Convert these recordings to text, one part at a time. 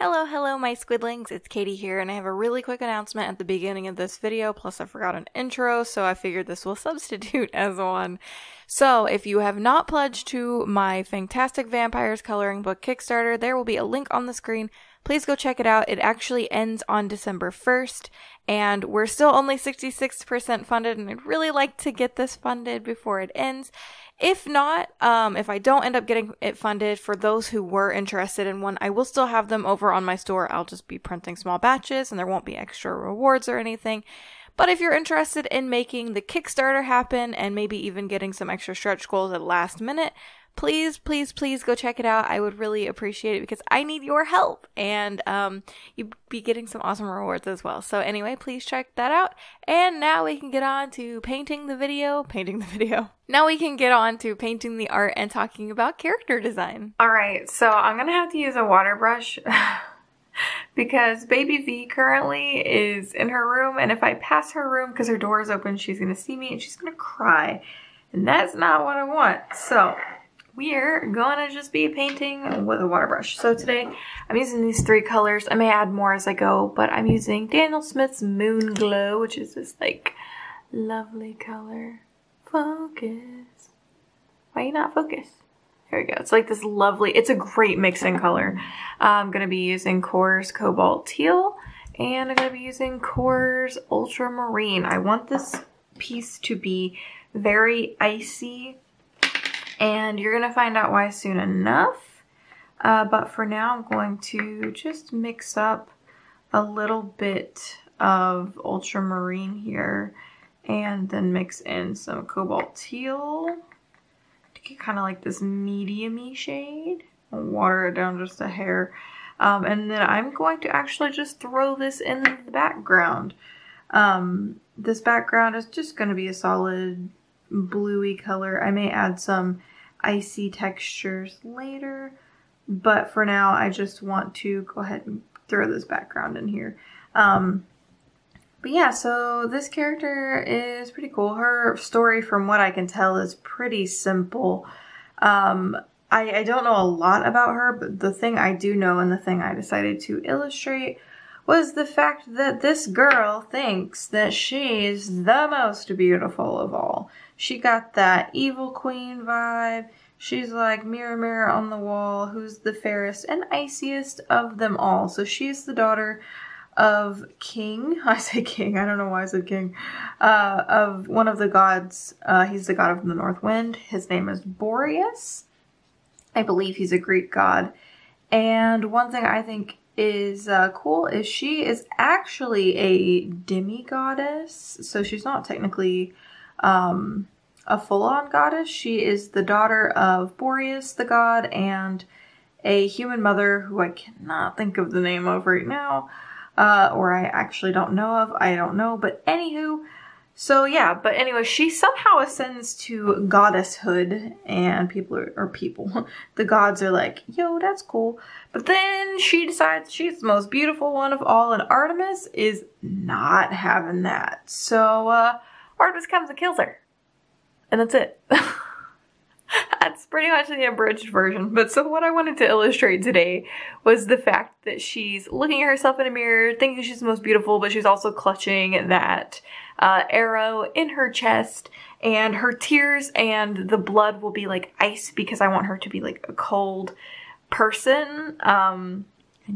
Hello, hello my squidlings, it's Katie here and I have a really quick announcement at the beginning of this video, plus I forgot an intro, so I figured this will substitute as one. So if you have not pledged to my Fantastic Vampires coloring book Kickstarter, there will be a link on the screen. Please go check it out. It actually ends on December 1st and we're still only 66% funded and I'd really like to get this funded before it ends. If not, if I don't end up getting it funded, for those who were interested in one, I will still have them over on my store. I'll just be printing small batches and there won't be extra rewards or anything. But if you're interested in making the Kickstarter happen and maybe even getting some extra stretch goals at last minute, please, please, please go check it out. I would really appreciate it because I need your help and you'd be getting some awesome rewards as well. So anyway, please check that out. And now we can get on to painting the art and talking about character design. All right, so I'm gonna have to use a water brush because Baby V currently is in her room, and if I pass her room because her door is open, she's gonna see me and she's gonna cry. And that's not what I want. So we're gonna just be painting with a water brush. So today I'm using these three colors. I may add more as I go, but I'm using Daniel Smith's Moon Glow, which is this like lovely color. Focus. Why you not focus? There we go. It's like this lovely, it's a great mixing color. I'm gonna be using QoR's Cobalt Teal and I'm gonna be using QoR's Ultramarine. I want this piece to be very icy, and you're gonna find out why soon enough, but for now I'm going to just mix up a little bit of ultramarine here and then mix in some cobalt teal to get kind of like this medium-y shade. I'll water it down just a hair, and then I'm going to actually just throw this in the background. This background is just going to be a solid bluey color. I may add some icy textures later, but for now I just want to go ahead and throw this background in here. But yeah, so this character is pretty cool. Her story, from what I can tell, is pretty simple. I don't know a lot about her, but the thing I do know and the thing I decided to illustrate was the fact that this girl thinks that she's the most beautiful of all. She got that evil queen vibe. She's like, mirror, mirror on the wall, who's the fairest and iciest of them all? So she's the daughter of king. I say king, I don't know why I said king. Of one of the gods. He's the god of the north wind. His name is Boreas. I believe he's a Greek god. And one thing I think is cool is she is actually a demi-goddess, so she's not technically a full-on goddess. She is the daughter of Boreas the god and a human mother who I cannot think of the name of right now, or I actually don't know of. I don't know, but anywho, so yeah, but anyway, she somehow ascends to goddesshood, and the gods are like, yo, that's cool. But then she decides she's the most beautiful one of all, and Artemis is not having that. So Artemis comes and kills her, and that's it. That's pretty much the abridged version. But so what I wanted to illustrate today was the fact that she's looking at herself in a mirror, thinking she's the most beautiful, but she's also clutching that arrow in her chest, and her tears and the blood will be like ice because I want her to be like a cold person. And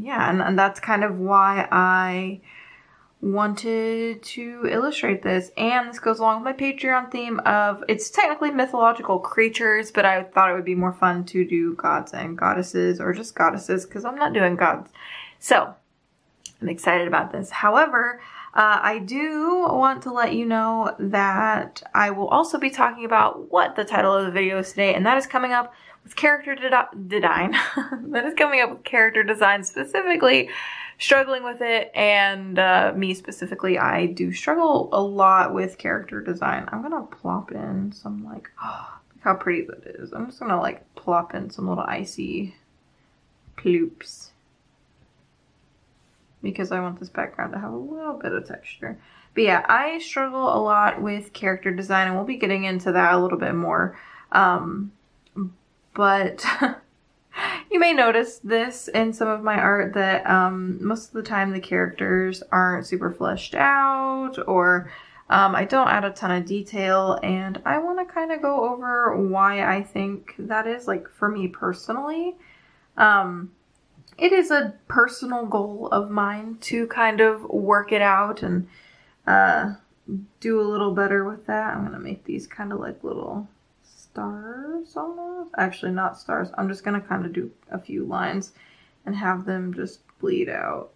yeah, and that's kind of why I wanted to illustrate this, and this goes along with my Patreon theme of, it's technically mythological creatures, but I thought it would be more fun to do gods and goddesses, or just goddesses, because I'm not doing gods. So I'm excited about this. However, I do want to let you know that I will also be talking about what the title of the video is today, and that is coming up with character design. That is coming up with character design, specifically struggling with it, and me specifically, I do struggle a lot with character design. I'm gonna plop in some, like, oh, look how pretty that is. I'm just gonna like plop in some little icy ploops because I want this background to have a little bit of texture. But yeah, I struggle a lot with character design, and we'll be getting into that a little bit more, but You may notice this in some of my art that most of the time the characters aren't super fleshed out, or I don't add a ton of detail, and I want to kind of go over why I think that is, like, for me personally. It is a personal goal of mine to kind of work it out and do a little better with that. I'm going to make these kind of like little stars almost. Actually, not stars. I'm just going to kind of do a few lines and have them just bleed out.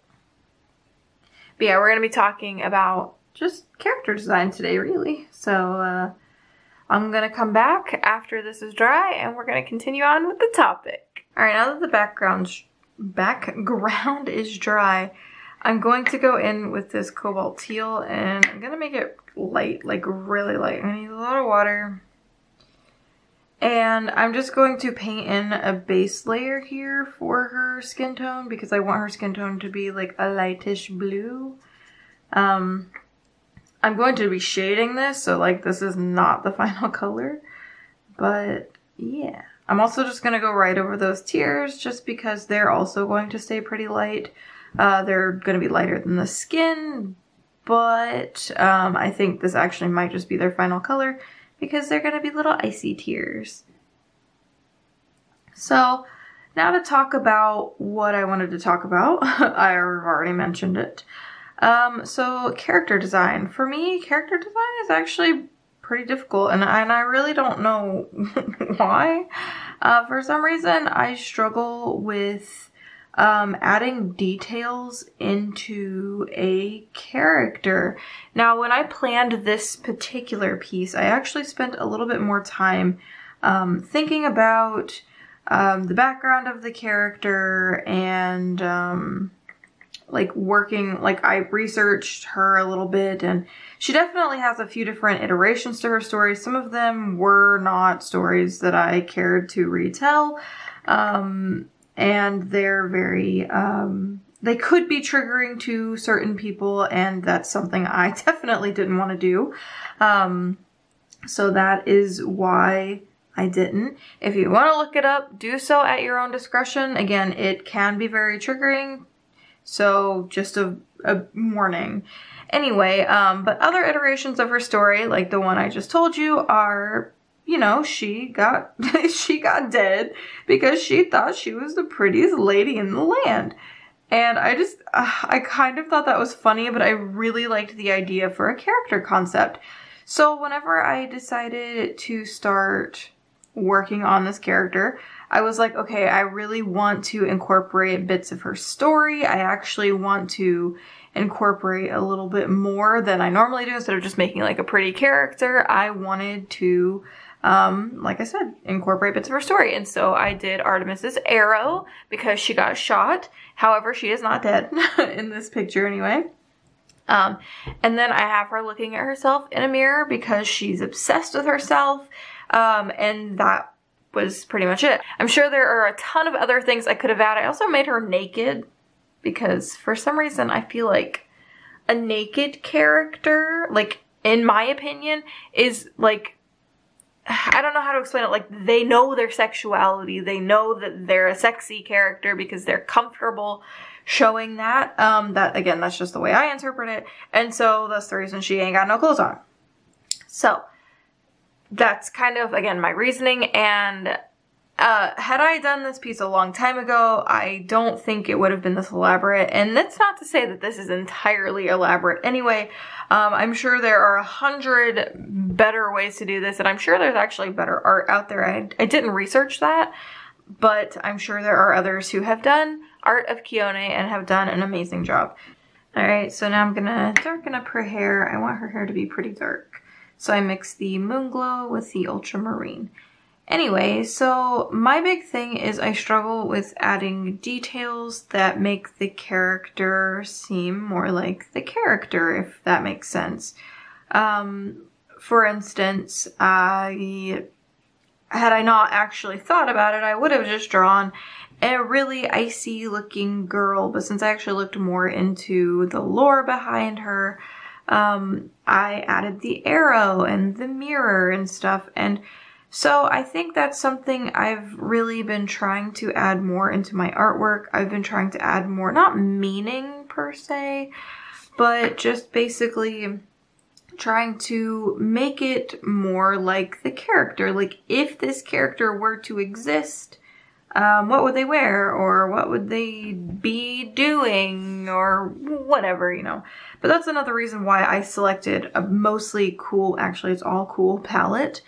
But yeah, we're going to be talking about just character design today, really. So I'm going to come back after this is dry and we're going to continue on with the topic. All right, now that the background is dry, I'm going to go in with this cobalt teal and I'm going to make it light, like really light. I'm going to use a lot of water. And I'm just going to paint in a base layer here for her skin tone because I want her skin tone to be like a lightish blue. I'm going to be shading this, so like this is not the final color, but yeah. I'm also just going to go right over those tears just because they're also going to stay pretty light. They're going to be lighter than the skin, but I think this actually might just be their final color because they're going to be little icy tears. So now to talk about what I wanted to talk about. I already mentioned it. So character design. For me, character design is actually pretty difficult, and I really don't know why. For some reason, I struggle with adding details into a character. Now, when I planned this particular piece, I actually spent a little bit more time thinking about the background of the character and like working, like I researched her a little bit, and she definitely has a few different iterations to her story. Some of them were not stories that I cared to retell, and they're very, they could be triggering to certain people, and that's something I definitely didn't want to do. So that is why I didn't. If you want to look it up, do so at your own discretion. Again, it can be very triggering. So just a warning. Anyway, but other iterations of her story, like the one I just told you, are, you know, she got dead because she thought she was the prettiest lady in the land. And I just, I kind of thought that was funny, but I really liked the idea for a character concept. So whenever I decided to start working on this character, I was like, okay, I really want to incorporate bits of her story. I actually want to incorporate a little bit more than I normally do. Instead of just making like a pretty character, I wanted to, like I said, incorporate bits of her story. And so I did Artemis's arrow because she got shot. However, she is not dead in this picture anyway. And then I have her looking at herself in a mirror because she's obsessed with herself. And that was pretty much it. I'm sure there are a ton of other things I could have added. I also made her naked because for some reason I feel like a naked character, like in my opinion, is like, I don't know how to explain it. Like they know their sexuality. They know that they're a sexy character because they're comfortable showing that. That again, that's just the way I interpret it. And so that's the reason she ain't got no clothes on. So that's kind of, again, my reasoning, and had I done this piece a long time ago, I don't think it would have been this elaborate, and that's not to say that this is entirely elaborate anyway. I'm sure there are 100 better ways to do this, and I'm sure there's actually better art out there. I didn't research that, but I'm sure there are others who have done art of Khione and have done an amazing job. Alright, so now I'm gonna darken up her hair. I want her hair to be pretty dark. So I mixed the Moon Glow with the Ultramarine. Anyway, so my big thing is I struggle with adding details that make the character seem more like the character, if that makes sense. For instance, had I not actually thought about it, I would have just drawn a really icy looking girl, but since I actually looked more into the lore behind her, I added the arrow and the mirror and stuff, and So I think that's something I've really been trying to add more into my artwork. I've been trying to add more, not meaning per se, but just basically trying to make it more like the character. Like, if this character were to exist, what would they wear, or what would they be doing, or whatever, you know. But that's another reason why I selected a mostly cool, actually it's all cool palette,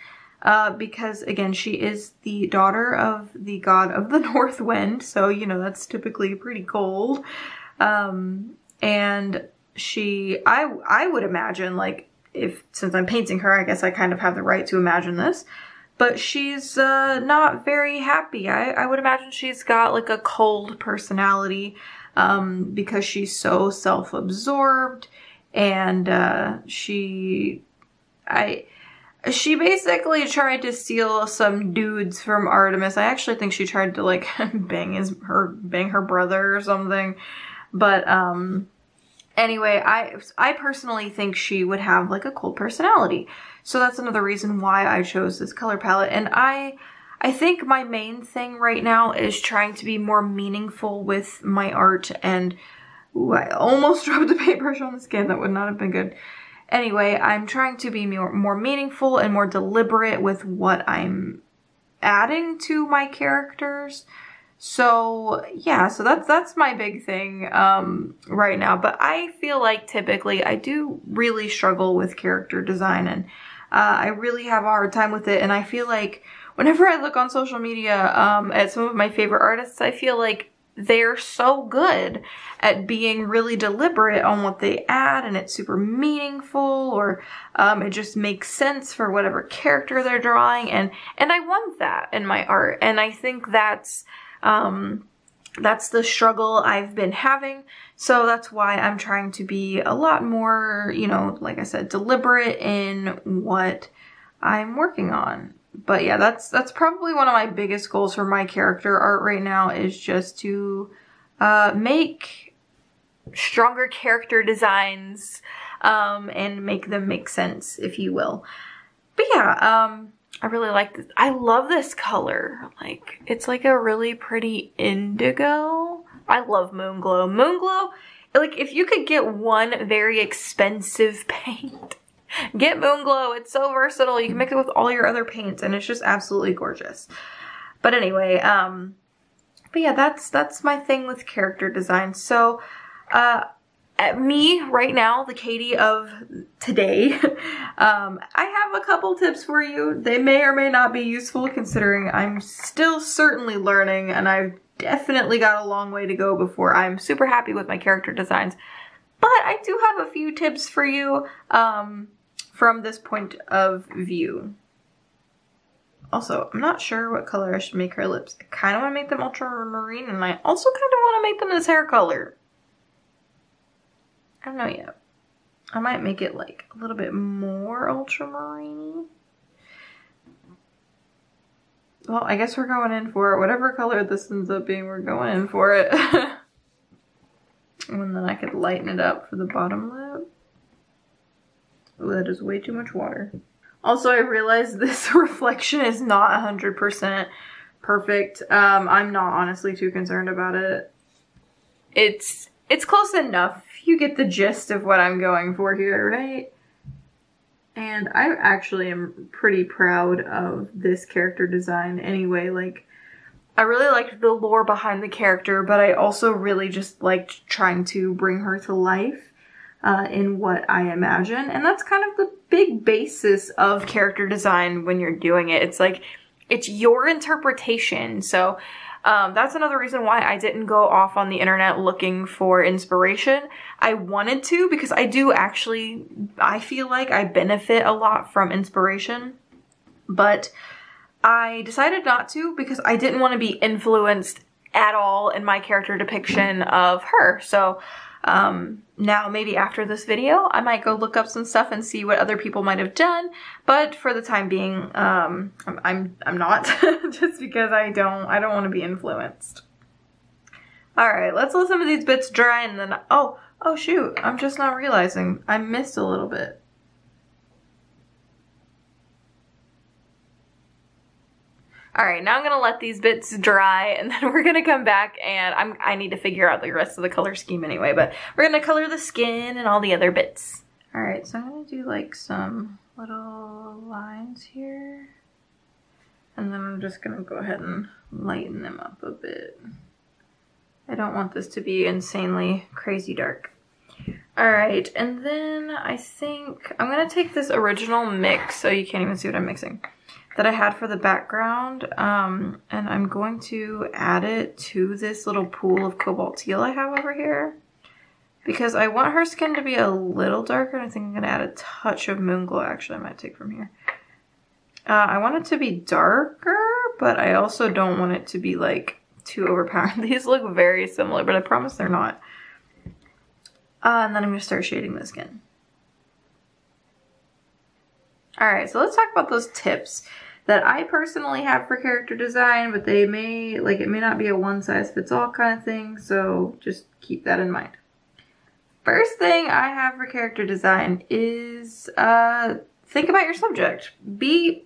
because again, she is the daughter of the god of the North Wind, so you know that's typically pretty cold. And she, I would imagine, like, if, since I'm painting her, I guess I kind of have the right to imagine this. But she's not very happy. I would imagine she's got like a cold personality, because she's so self-absorbed, and she basically tried to steal some dudes from Artemis. I actually think she tried to like bang her brother or something. But anyway, I personally think she would have like a cold personality. So that's another reason why I chose this color palette. And I think my main thing right now is trying to be more meaningful with my art. And ooh, I almost dropped a paintbrush on the skin. That would not have been good. Anyway, I'm trying to be more meaningful and more deliberate with what I'm adding to my characters. So yeah, so that's my big thing right now. But I feel like typically I do really struggle with character design, and I really have a hard time with it. And I feel like whenever I look on social media at some of my favorite artists, I feel like they're so good at being really deliberate on what they add, and it's super meaningful, or it just makes sense for whatever character they're drawing. And I want that in my art. And I think that's the struggle I've been having. So that's why I'm trying to be a lot more, you know, like I said, deliberate in what I'm working on. But yeah, that's probably one of my biggest goals for my character art right now, is just to make stronger character designs and make them make sense, if you will. But yeah, I really like this. I love this color. Like, it's like a really pretty indigo. I love Moon Glow. Moon Glow, like, if you could get one very expensive paint, get Moon Glow. It's so versatile. You can mix it with all your other paints, and it's just absolutely gorgeous. But anyway, but yeah, that's my thing with character design. So, at me right now, the Katie of today, I have a couple tips for you. They may or may not be useful, considering I'm still certainly learning, and I've definitely got a long way to go before I'm super happy with my character designs. But I do have a few tips for you from this point of view. Also, I'm not sure what color I should make her lips. I kind of want to make them ultramarine, and I also kind of want to make them this hair color. I don't know yet. I might make it like a little bit more ultramarine. Well, I guess we're going in for it. Whatever color this ends up being, we're going in for it. And then I could lighten it up for the bottom lip. Ooh, that is way too much water. Also, I realized this reflection is not 100% perfect. I'm not honestly too concerned about it. It's close enough. You get the gist of what I'm going for here, right? And I actually am pretty proud of this character design anyway. Like, I really liked the lore behind the character, but I also really just liked trying to bring her to life in what I imagine. And that's kind of the big basis of character design when you're doing it. It's like, it's your interpretation. So that's another reason why I didn't go off on the internet looking for inspiration. I wanted to, because I do actually, I feel like I benefit a lot from inspiration, but I decided not to because I didn't want to be influenced at all in my character depiction of her. So now maybe after this video, I might go look up some stuff and see what other people might have done. But for the time being, I'm not, just because I don't want to be influenced. All right, let's let some of these bits dry, and then, oh shoot, I'm just not realizing I missed a little bit. Alright, now I'm going to let these bits dry, and then we're going to come back, and I need to figure out the rest of the color scheme anyway, but we're going to color the skin and all the other bits. Alright, so I'm going to do like some little lines here, and then I'm just going to go ahead and lighten them up a bit. I don't want this to be insanely crazy dark. Alright, and then I think I'm going to take this original mix, so you can't even see what I'm mixing, that I had for the background, and I'm going to add it to this little pool of Cobalt Teal I have over here, because I want her skin to be a little darker, and I think I'm going to add a touch of Moon Glow. Actually, I might take from here. I want it to be darker, but I also don't want it to be, like, too overpowering. These look very similar, but I promise they're not. And then I'm going to start shading the skin. Alright, so let's talk about those tips that I personally have for character design, but they may, like, it may not be a one-size-fits-all kind of thing, so just keep that in mind. First thing I have for character design is, think about your subject.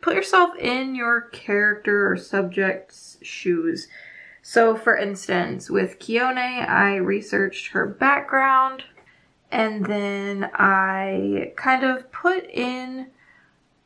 Put yourself in your character or subject's shoes. So, for instance, with Khione, I researched her background, and then I kind of put in,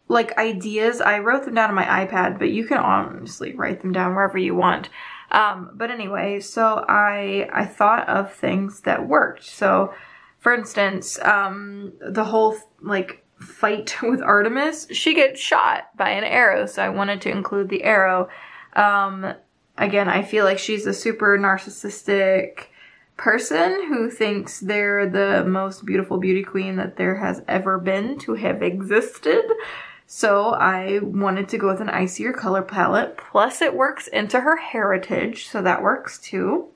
like, ideas. I wrote them down on my iPad, but you can honestly write them down wherever you want. But anyway, so I thought of things that worked. So, for instance, the whole, like, fight with Artemis, she gets shot by an arrow, so I wanted to include the arrow. Again, I feel like she's a super narcissistic person who thinks they're the most beautiful beauty queen that there has ever been to have existed. So I wanted to go with an icier color palette. Plus it works into her heritage, so that works too.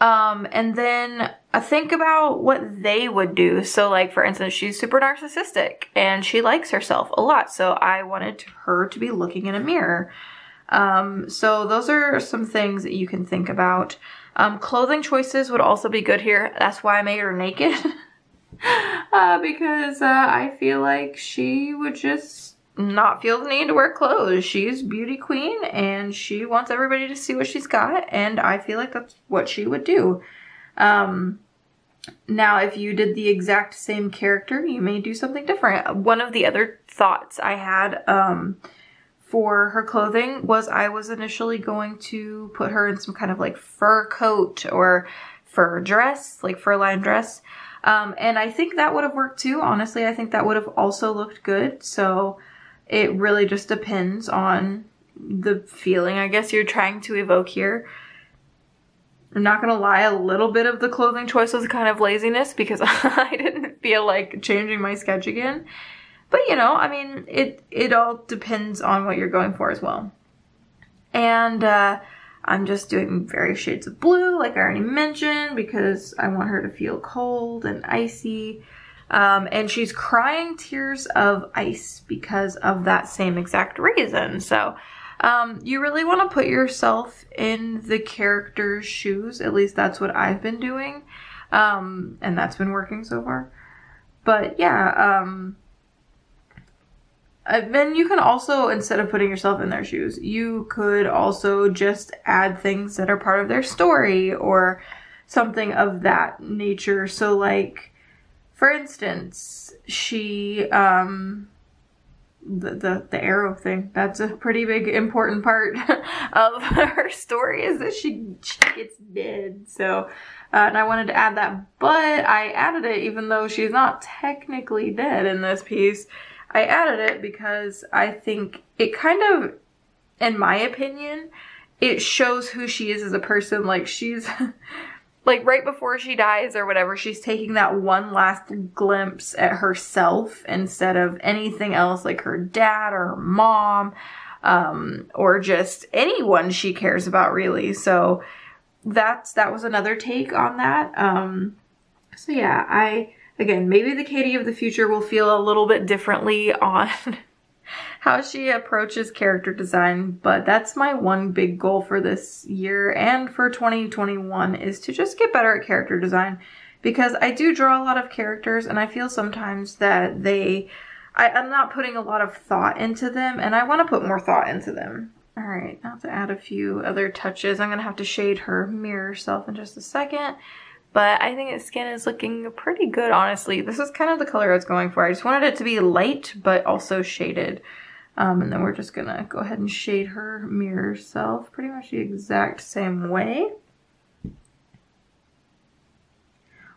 And then I think about what they would do. So, like, for instance, she's super narcissistic and she likes herself a lot. So I wanted her to be looking in a mirror. So those are some things that you can think about. Clothing choices would also be good here. That's why I made her naked. Because I feel like she would just not feel the need to wear clothes. She's beauty queen and she wants everybody to see what she's got, and I feel like that's what she would do. Now, if you did the exact same character, you may do something different. One of the other thoughts I had, for her clothing was I was initially going to put her in some kind of like fur coat or fur dress, like fur lined dress. And I think that would have worked too. Honestly, I think that would have also looked good. So it really just depends on the feeling, I guess, you're trying to evoke here. I'm not gonna lie, a little bit of the clothing choice was kind of laziness because I didn't feel like changing my sketch again. But, you know, I mean, it all depends on what you're going for as well. And I'm just doing various shades of blue, like I already mentioned, because I want her to feel cold and icy. And she's crying tears of ice because of that same exact reason. So you really want to put yourself in the character's shoes. At least that's what I've been doing. And that's been working so far. But, yeah, then you can also, instead of putting yourself in their shoes, you could also just add things that are part of their story or something of that nature. So, like, for instance, she, the arrow thing, that's a pretty big important part of her story, is that she gets dead. So, and I wanted to add that, but I added it even though she's not technically dead in this piece. I added it because I think it kind of, in my opinion, it shows who she is as a person. Like, she's, like, right before she dies or whatever, she's taking that one last glimpse at herself instead of anything else, like her dad or her mom, or just anyone she cares about, really. So that was another take on that. So yeah, again, maybe the Kaatydid of the future will feel a little bit differently on how she approaches character design, but that's my one big goal for this year and for 2021 is to just get better at character design, because I do draw a lot of characters and I feel sometimes that they I'm not putting a lot of thought into them, and I want to put more thought into them. All right, I have to add a few other touches. I'm going to have to shade her mirror self in just a second. But I think its skin is looking pretty good, honestly. This is kind of the color I was going for. I just wanted it to be light, but also shaded. And then we're just going to go ahead and shade her mirror self pretty much the exact same way.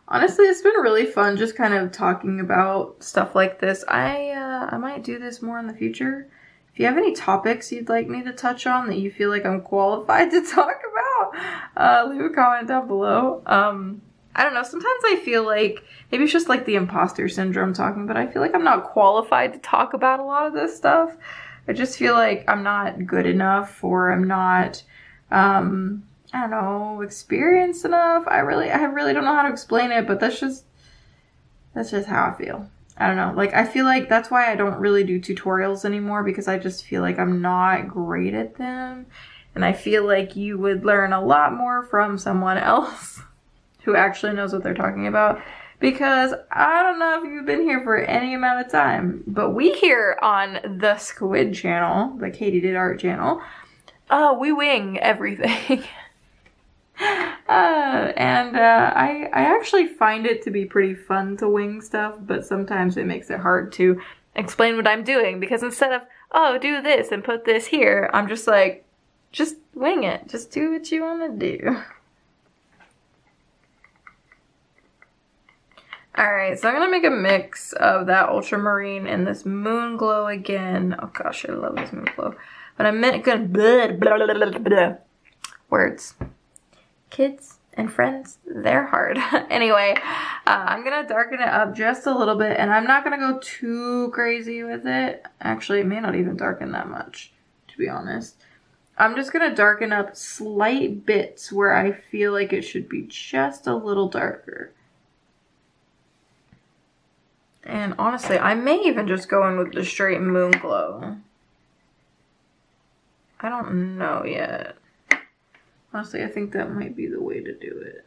Honestly, it's been really fun just kind of talking about stuff like this. I might do this more in the future. If you have any topics you'd like me to touch on that you feel like I'm qualified to talk about, leave a comment down below. I don't know, sometimes I feel like, maybe it's just like the imposter syndrome talking, but I feel like I'm not qualified to talk about a lot of this stuff. I just feel like I'm not good enough, or I'm not, I don't know, experienced enough. I really don't know how to explain it, but that's just how I feel. I don't know, like I feel like that's why I don't really do tutorials anymore, because I just feel like I'm not great at them. And I feel like you would learn a lot more from someone else who actually knows what they're talking about, because I don't know if you've been here for any amount of time, but we here on the Squid channel, the Kaatydid Art channel, we wing everything. I actually find it to be pretty fun to wing stuff, but sometimes it makes it hard to explain what I'm doing, because instead of, oh, do this and put this here, I'm just like, just wing it. Just do what you want to do. Alright, so I'm going to make a mix of that ultramarine and this moon glow again. Oh gosh, I love this moon glow. But I'm going to... Words. Kids and friends, they're hard. Anyway, I'm going to darken it up just a little bit, and I'm not going to go too crazy with it. Actually, it may not even darken that much, to be honest. I'm just going to darken up slight bits where I feel like it should be just a little darker. And honestly, I may even just go in with the straight moon glow. I don't know yet. Honestly, I think that might be the way to do it.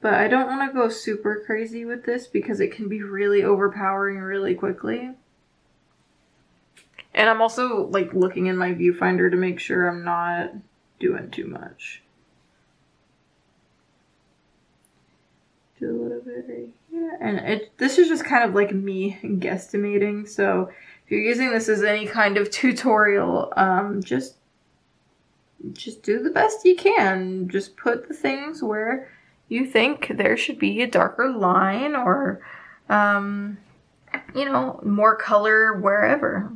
But I don't want to go super crazy with this, because it can be really overpowering really quickly. And I'm also like looking in my viewfinder to make sure I'm not doing too much. Do a little bit right here. And this is just kind of like me guesstimating. So if you're using this as any kind of tutorial, just do the best you can. Just put the things where you think there should be a darker line, or, you know, more color wherever.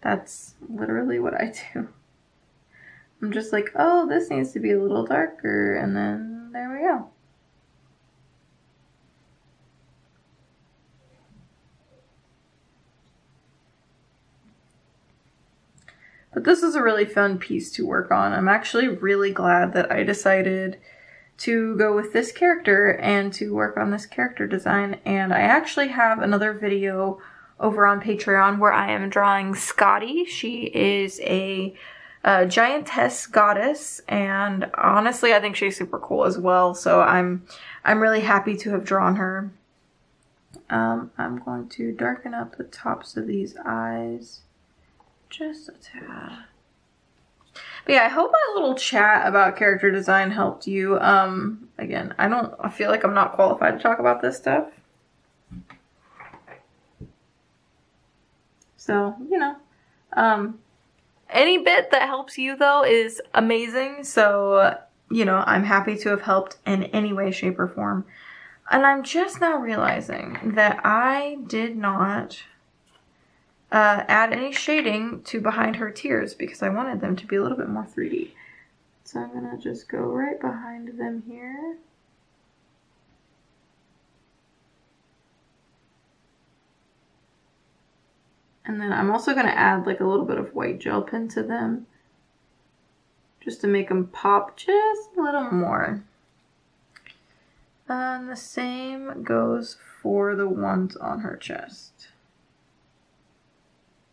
That's literally what I do. I'm just like, oh, this needs to be a little darker, and then there we go. But this is a really fun piece to work on. I'm actually really glad that I decided to go with this character and to work on this character design. And I actually have another video over on Patreon where I am drawing Scotty. She is a giantess goddess, and honestly, I think she's super cool as well. So I'm really happy to have drawn her. I'm going to darken up the tops of these eyes. Just a tad. But yeah, I hope my little chat about character design helped you. Again, I feel like I'm not qualified to talk about this stuff. So, you know, any bit that helps you though is amazing. So, you know, I'm happy to have helped in any way, shape, or form. And I'm just now realizing that I did not add any shading to behind her tears, because I wanted them to be a little bit more 3D. So I'm gonna just go right behind them here. And then I'm also gonna add like a little bit of white gel pen to them, just to make them pop just a little more. And the same goes for the ones on her chest.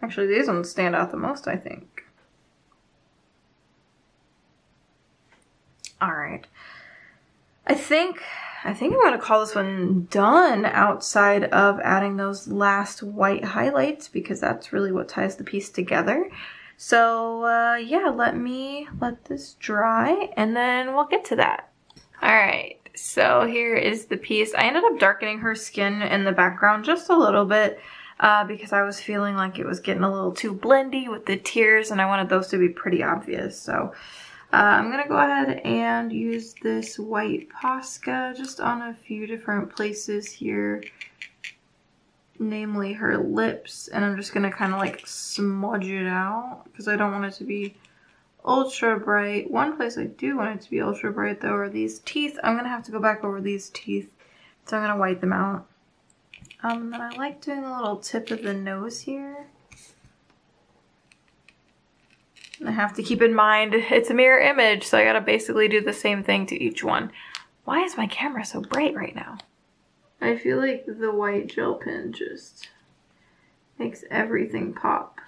Actually, these ones stand out the most, I think. Alright. I think I think I'm going to call this one done outside of adding those last white highlights, because that's really what ties the piece together. So yeah, let this dry and then we'll get to that. All right, so here is the piece. I ended up darkening her skin in the background just a little bit because I was feeling like it was getting a little too blendy with the tears, and I wanted those to be pretty obvious. So I'm gonna go ahead and use this white Posca just on a few different places here, namely her lips, and I'm just gonna kind of like smudge it out because I don't want it to be ultra bright. One place I do want it to be ultra bright though are these teeth. I'm gonna have to go back over these teeth, so I'm gonna white them out. And then I like doing the little tip of the nose here. And I have to keep in mind it's a mirror image, so I gotta basically do the same thing to each one. Why is my camera so bright right now? I feel like the white gel pen just makes everything pop.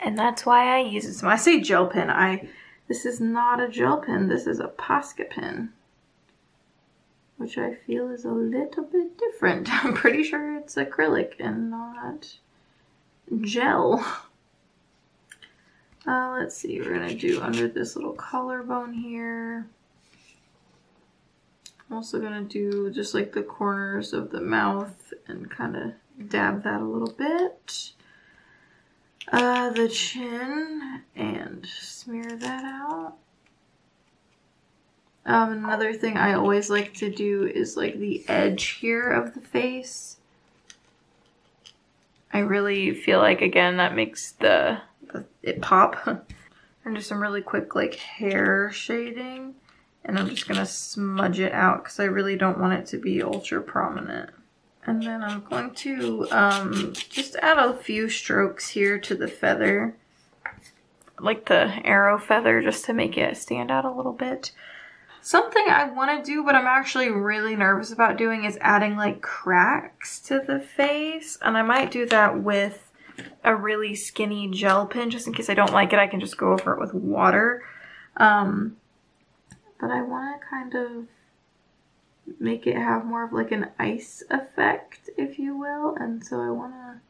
And that's why I use it. When I say gel pen, this is not a gel pen, this is a Posca pen, which I feel is a little bit different. I'm pretty sure it's acrylic and not gel. Let's see, we're gonna do under this little collarbone here. I'm also gonna do just like the corners of the mouth and kind of dab that a little bit. The chin, and smear that out. Another thing I always like to do is like the edge here of the face. I really feel like, again, that makes it pop. And just some really quick like hair shading, and I'm just gonna smudge it out because I really don't want it to be ultra prominent. And then I'm going to just add a few strokes here to the feather, like the arrow feather, just to make it stand out a little bit. Something I want to do, but I'm actually really nervous about doing, is adding like cracks to the face. And I might do that with a really skinny gel pen, just in case I don't like it, I can just go over it with water. But I want to kind of make it have more of like an ice effect, if you will. And so I want to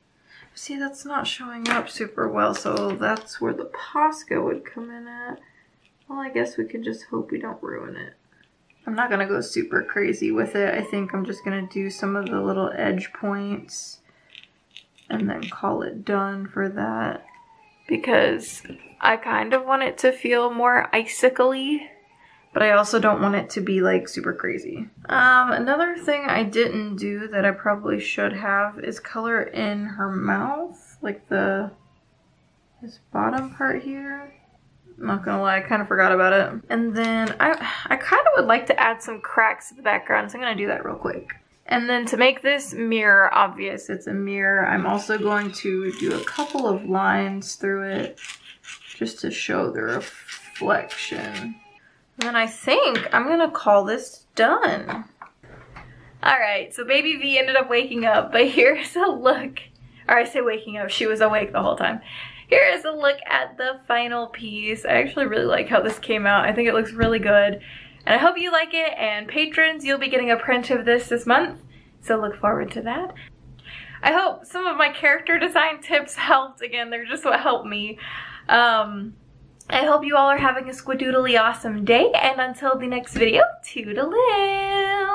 see, that's not showing up super well, so that's where the Posca would come in at. Well, I guess we can just hope we don't ruin it. I'm not gonna go super crazy with it. I think I'm just gonna do some of the little edge points and then call it done for that, because I kind of want it to feel more icicle-y, but I also don't want it to be like super crazy. Another thing I didn't do that I probably should have is color in her mouth, like this bottom part here. I'm not gonna lie, I kind of forgot about it. And then I kind of would like to add some cracks to the background, so I'm gonna do that real quick. And then to make this mirror obvious, it's a mirror, I'm also going to do a couple of lines through it just to show the reflection. And then I think I'm gonna call this done. All right, so baby V ended up waking up, but here's a look. Or I say waking up, she was awake the whole time. Here is a look at the final piece. I actually really like how this came out. I think it looks really good. And I hope you like it, and patrons, you'll be getting a print of this month, so look forward to that. I hope some of my character design tips helped. Again, they're just what helped me. I hope you all are having a squidoodly awesome day, and until the next video, toodaloo!